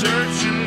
searching